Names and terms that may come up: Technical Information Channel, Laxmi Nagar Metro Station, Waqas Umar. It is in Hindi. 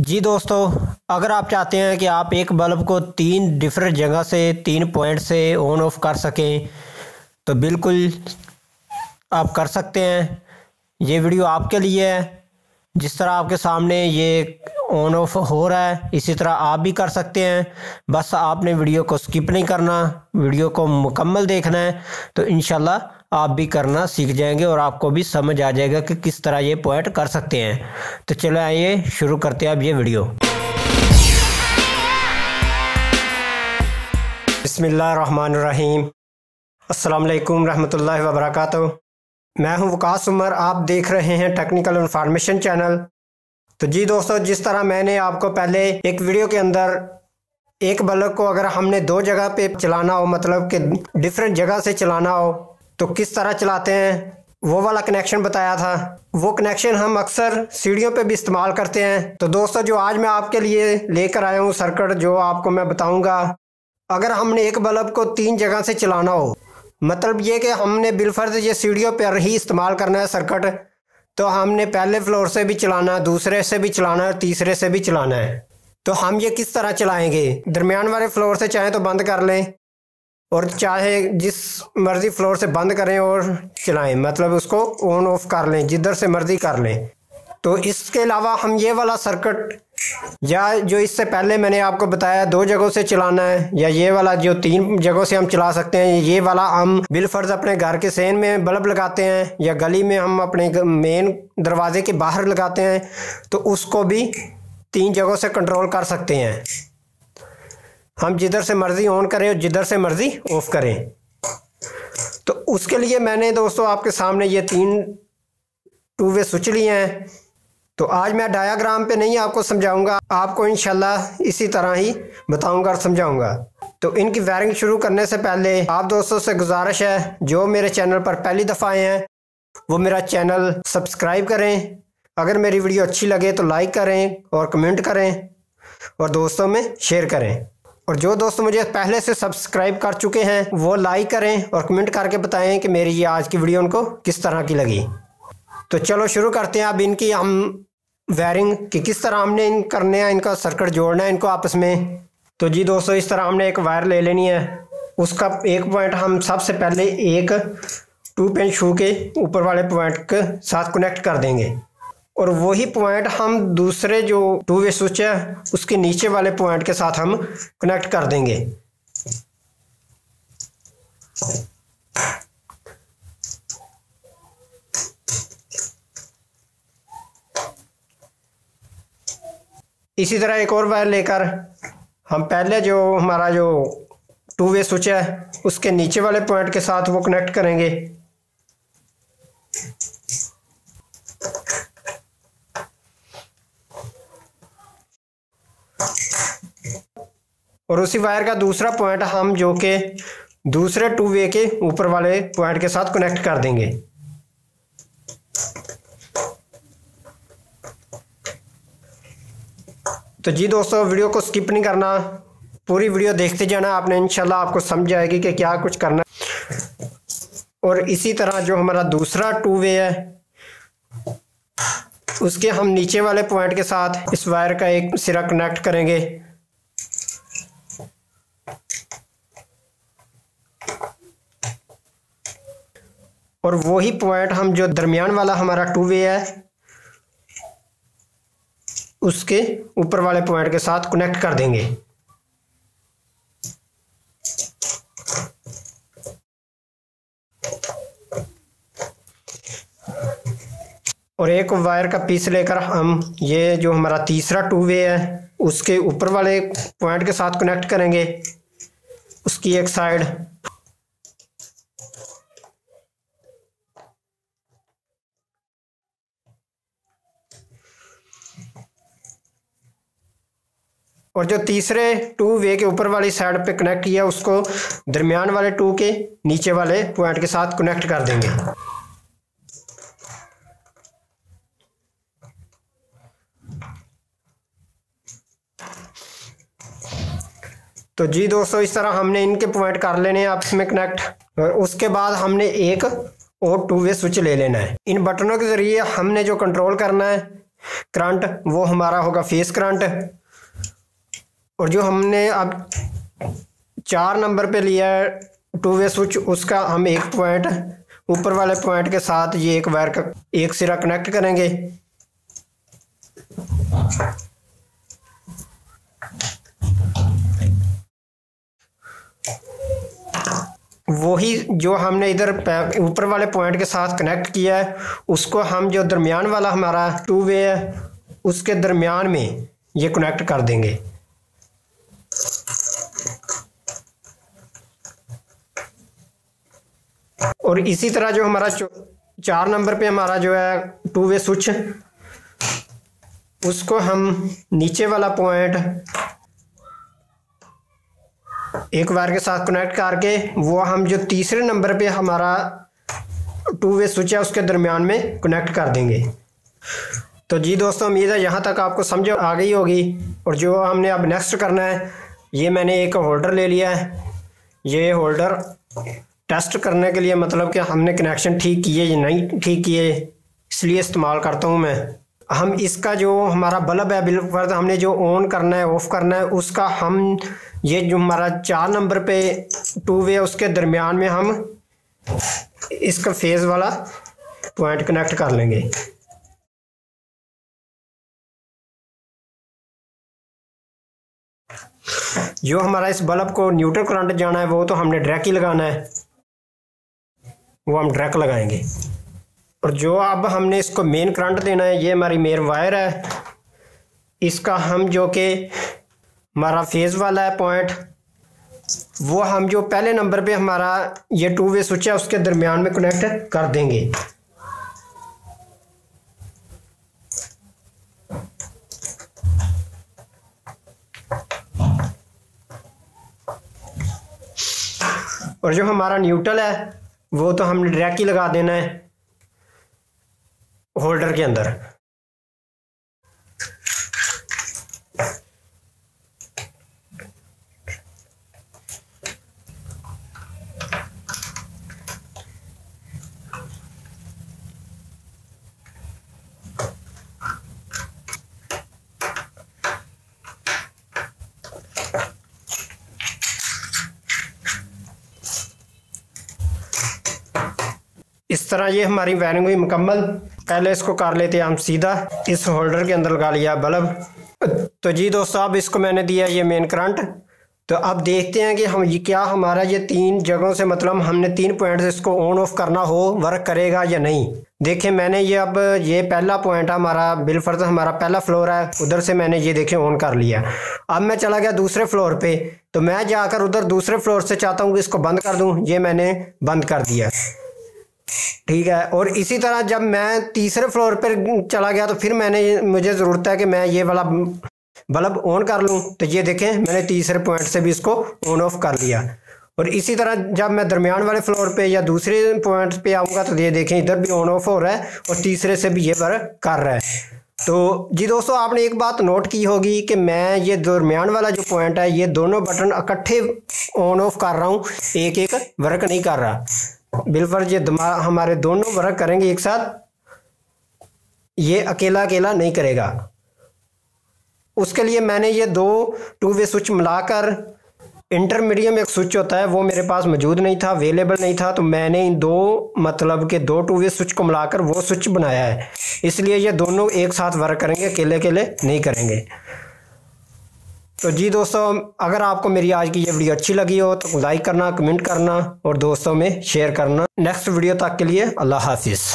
जी दोस्तों, अगर आप चाहते हैं कि आप एक बल्ब को 3 डिफरेंट जगह से 3 पॉइंट से ऑन ऑफ कर सकें तो बिल्कुल आप कर सकते हैं। ये वीडियो आपके लिए है। जिस तरह आपके सामने ये ऑन ऑफ हो रहा है इसी तरह आप भी कर सकते हैं। बस आपने वीडियो को स्किप नहीं करना, वीडियो को मुकम्मल देखना है तो इंशाल्लाह आप भी करना सीख जाएंगे और आपको भी समझ आ जाएगा कि किस तरह ये पॉइंट कर सकते हैं। तो चलो आइए शुरू करते हैं अब ये वीडियो। बिस्मिल्लाहिर्रहमानिर्रहीम, अस्सलाम वालेकुम रहमतुल्लाहि व बरकातहू। मैं हूं वकास उमर, आप देख रहे हैं टेक्निकल इन्फॉर्मेशन चैनल। तो जी दोस्तों, जिस तरह मैंने आपको पहले एक वीडियो के अंदर एक बल्ब को अगर हमने 2 जगह पे चलाना हो, मतलब कि डिफरेंट जगह से चलाना हो तो किस तरह चलाते हैं, वो वाला कनेक्शन बताया था। वो कनेक्शन हम अक्सर सीढ़ियों पे भी इस्तेमाल करते हैं। तो दोस्तों, जो आज मैं आपके लिए लेकर आया हूँ सर्किट, जो आपको मैं बताऊँगा, अगर हमने एक बल्ब को 3 जगह से चलाना हो, मतलब ये कि हमने बिलफर्ज ये सीढ़ियों पर ही इस्तेमाल करना है सर्किट, तो हमने पहले फ्लोर से भी चलाना है, दूसरे से भी चलाना है और तीसरे से भी चलाना है। तो हम ये किस तरह चलाएँगे? दरमियान वाले फ्लोर से चाहे तो बंद कर लें और चाहे जिस मर्ज़ी फ्लोर से बंद करें और चलाएं, मतलब उसको ऑन ऑफ कर लें जिधर से मर्ज़ी कर लें। तो इसके अलावा हम ये वाला सर्किट या जो इससे पहले मैंने आपको बताया 2 जगहों से चलाना है, या ये वाला जो 3 जगहों से हम चला सकते हैं, ये वाला हम बिलफर्ज अपने घर के सेन में बल्ब लगाते हैं या गली में हम अपने मेन दरवाजे के बाहर लगाते हैं, तो उसको भी 3 जगहों से कंट्रोल कर सकते हैं। हम जिधर से मर्ज़ी ऑन करें और जिधर से मर्ज़ी ऑफ करें। तो उसके लिए मैंने दोस्तों आपके सामने ये 3 2-वे स्विच लिए हैं। तो आज मैं डायाग्राम पे नहीं आपको समझाऊंगा, आपको इंशाल्लाह इसी तरह ही बताऊंगा और समझाऊंगा। तो इनकी वायरिंग शुरू करने से पहले आप दोस्तों से गुजारिश है, जो मेरे चैनल पर पहली दफ़ा आए हैं वो मेरा चैनल सब्सक्राइब करें। अगर मेरी वीडियो अच्छी लगे तो लाइक करें और कमेंट करें और दोस्तों में शेयर करें। और जो दोस्त मुझे पहले से सब्सक्राइब कर चुके हैं वो लाइक करें और कमेंट करके बताएं कि मेरी ये आज की वीडियो उनको किस तरह की लगी। तो चलो शुरू करते हैं अब इनकी हम वायरिंग कि किस तरह हमने इन करने हैं, इनका सर्किट जोड़ना है इनको आपस में। तो जी दोस्तों, इस तरह हमने एक वायर ले लेनी है, उसका एक पॉइंट हम सबसे पहले एक 2 पिन शू के ऊपर वाले पॉइंट के साथ कनेक्ट कर देंगे और वही पॉइंट हम दूसरे जो 2-वे स्विच है उसके नीचे वाले पॉइंट के साथ हम कनेक्ट कर देंगे। इसी तरह एक और वायर लेकर हम पहले जो हमारा जो 2-वे स्विच है उसके नीचे वाले पॉइंट के साथ वो कनेक्ट करेंगे। और उसी वायर का दूसरा पॉइंट हम जो के दूसरे 2-वे के ऊपर वाले पॉइंट के साथ कनेक्ट कर देंगे। तो जी दोस्तों, वीडियो को स्किप नहीं करना, पूरी वीडियो देखते जाना आपने, इंशाल्लाह आपको समझ आएगी कि क्या कुछ करना। और इसी तरह जो हमारा दूसरा 2-वे है उसके हम नीचे वाले पॉइंट के साथ इस वायर का एक सिरा कनेक्ट करेंगे। और वही पॉइंट हम जो दरमियान वाला हमारा 2-वे है उसके ऊपर वाले पॉइंट के साथ कनेक्ट कर देंगे। और एक वायर का पीस लेकर हम ये जो हमारा तीसरा 2-वे है उसके ऊपर वाले पॉइंट के साथ कनेक्ट करेंगे, उसकी एक साइड। और जो तीसरे 2-वे के ऊपर वाली साइड पे कनेक्ट किया उसको दरमियान वाले 2 के नीचे वाले पॉइंट के साथ कनेक्ट कर देंगे। तो जी दोस्तों, इस तरह हमने इनके पॉइंट कर लेने हैं आपस में कनेक्ट। और उसके बाद हमने एक और 2-वे स्विच ले लेना है। इन बटनों के जरिए हमने जो कंट्रोल करना है करंट वो हमारा होगा फेस करंट। और जो हमने अब 4 नंबर पे लिया है टू वे स्विच, उसका हम एक पॉइंट ऊपर वाले पॉइंट के साथ ये एक वायर का एक सिरा कनेक्ट करेंगे। वही जो हमने इधर ऊपर वाले पॉइंट के साथ कनेक्ट किया है उसको हम जो दरमियान वाला हमारा टू वे है उसके दरमियान में ये कनेक्ट कर देंगे। और इसी तरह जो हमारा 4 नंबर पे हमारा जो है टू वे स्विच, उसको हम नीचे वाला पॉइंट एक वायर के साथ कनेक्ट करके वो हम जो तीसरे नंबर पे हमारा टू वे स्विच है उसके दरमियान में कनेक्ट कर देंगे। तो जी दोस्तों, उम्मीद है यहाँ तक आपको समझ आ गई होगी। और जो हमने अब नेक्स्ट करना है, ये मैंने एक होल्डर ले लिया है। ये होल्डर टेस्ट करने के लिए, मतलब कि हमने कनेक्शन ठीक किए या नहीं ठीक किए, इसलिए इस्तेमाल करता हूँ मैं। हम इसका जो हमारा बल्ब है बिल्कुल हमने जो ऑन करना है ऑफ करना है, उसका हम ये जो हमारा 4 नंबर पे टू वे उसके दरमियान में हम इसका फेज़ वाला पॉइंट कनेक्ट कर लेंगे। जो हमारा इस बल्ब को न्यूट्रल करंट जाना है वो तो हमने डायरेक्ट ही लगाना है, वो हम डायरेक्ट लगाएंगे। और जो अब हमने इसको मेन करंट देना है, ये हमारी मेन वायर है, इसका हम जो कि हमारा फेज़ वाला है पॉइंट वो हम जो पहले नंबर पे हमारा ये टू वे स्विच है उसके दरमियान में कनेक्ट कर देंगे। और जो हमारा न्यूट्रल है वो तो हमने डायरेक्ट ही लगा देना है होल्डर के अंदर। इस तरह ये हमारी वायरिंग हुई मुकम्मल। पहले इसको कर लेते हैं हम सीधा, इस होल्डर के अंदर लगा लिया बल्ब। तो जी दोस्तों, अब इसको मैंने दिया ये मेन करंट। तो अब देखते हैं कि हम ये क्या हमारा ये 3 जगहों से, मतलब हमने 3 पॉइंट से इसको ऑन ऑफ करना हो वर्क करेगा या नहीं। देखिए मैंने ये अब ये पहला पॉइंट हमारा बिलफर्ज हमारा पहला फ्लोर है, उधर से मैंने ये देखे ऑन कर लिया। अब मैं चला गया दूसरे फ्लोर पे, तो मैं जाकर उधर दूसरे फ्लोर से चाहता हूँ कि इसको बंद कर दूँ, ये मैंने बंद कर दिया, ठीक है। और इसी तरह जब मैं तीसरे फ्लोर पर चला गया तो फिर मुझे ज़रूरत है कि मैं ये वाला बल्ब ऑन कर लूँ, तो ये देखें मैंने तीसरे पॉइंट से भी इसको ऑन ऑफ कर लिया। और इसी तरह जब मैं दरमियान वाले फ्लोर पे या दूसरे पॉइंट पे आऊँगा तो ये देखें इधर भी ऑन ऑफ हो रहा है और तीसरे से भी ये वर्क कर रहा है। तो जी दोस्तों, आपने एक बात नोट की होगी कि मैं ये दरमियान वाला जो पॉइंट है ये दोनों बटन इकट्ठे ऑन ऑफ कर रहा हूँ, एक एक वर्क नहीं कर रहा। बिलफर्ज ये हमारे दोनों वर्क करेंगे एक साथ, ये अकेला अकेला नहीं करेगा। उसके लिए मैंने ये 2 टू वे स्विच मिलाकर इंटरमीडियम एक स्विच होता है वो मेरे पास मौजूद नहीं था, अवेलेबल नहीं था, तो मैंने इन 2 मतलब के 2 टू वे स्विच को मिलाकर वो स्विच बनाया है, इसलिए ये दोनों एक साथ वर्क करेंगे, अकेले अकेले नहीं करेंगे। तो जी दोस्तों, अगर आपको मेरी आज की ये वीडियो अच्छी लगी हो तो लाइक करना, कमेंट करना और दोस्तों में शेयर करना। नेक्स्ट वीडियो तक के लिए अल्लाह हाफिज़।